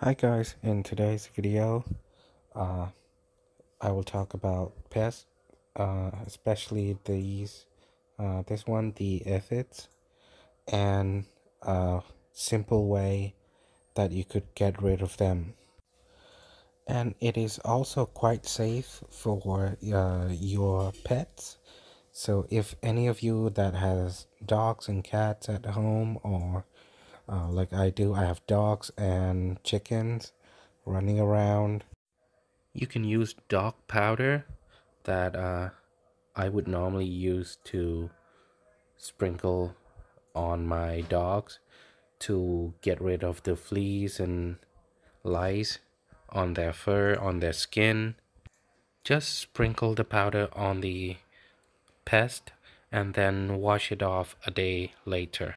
Hi guys, in today's video, I will talk about pests, especially these, this one, the aphids, and a simple way that you could get rid of them. And it is also quite safe for your pets. So if any of you that has dogs and cats at home, or like I do, I have dogs and chickens running around. You can use dog powder that I would normally use to sprinkle on my dogs to get rid of the fleas and lice on their fur, on their skin. Just sprinkle the powder on the pest and then wash it off a day later.